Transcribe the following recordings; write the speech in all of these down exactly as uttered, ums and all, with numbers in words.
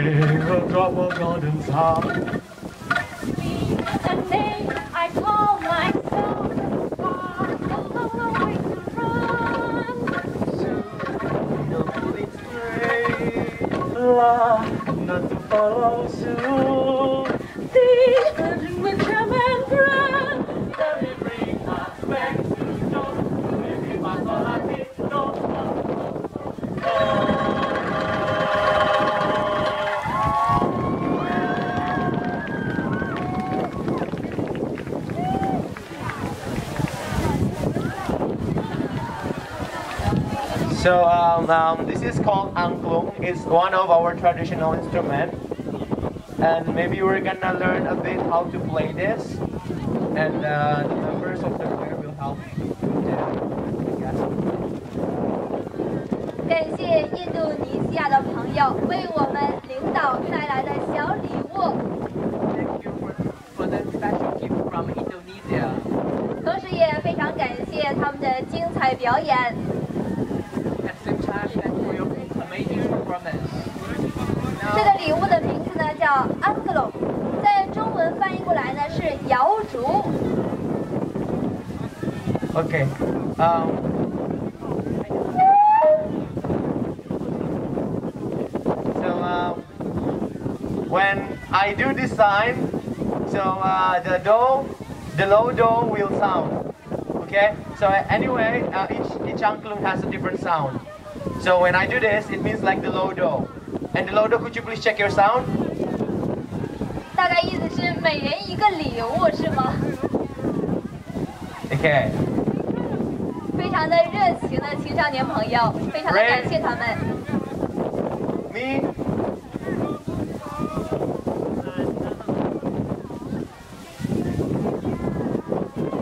sing a drop of golden sound. And name I call myself, far alone away to run. Soon you'll be straight, love, not to follow soon. The virgin will come and run. Let me bring us back to dawn. Maybe my heart is not gone. So um, um, this is called Angklung. It's one of our traditional instruments, and maybe we're gonna learn a bit how to play this, and uh, the members of the choir will help you. Thank you for, for the special gift from Indonesia. Okay. Um. So um, when I do this sign, so uh, the do, the low do will sound. Okay. So uh, anyway, uh, each each angklung has a different sound. So when I do this, it means like the low do. And the low do, could you please check your sound? 大概意思是每人一个礼物是吗？ Okay. 非常的热情的青少年朋友，非常的感谢他们。Me.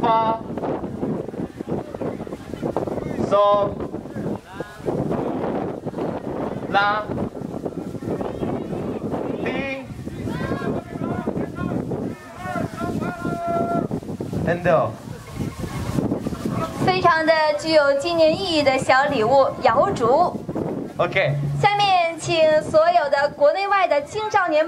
Fa. So. La. Li. And do. 非常的具有纪念意义的小礼物——摇烛。OK。下面请所有的国内外的青少年。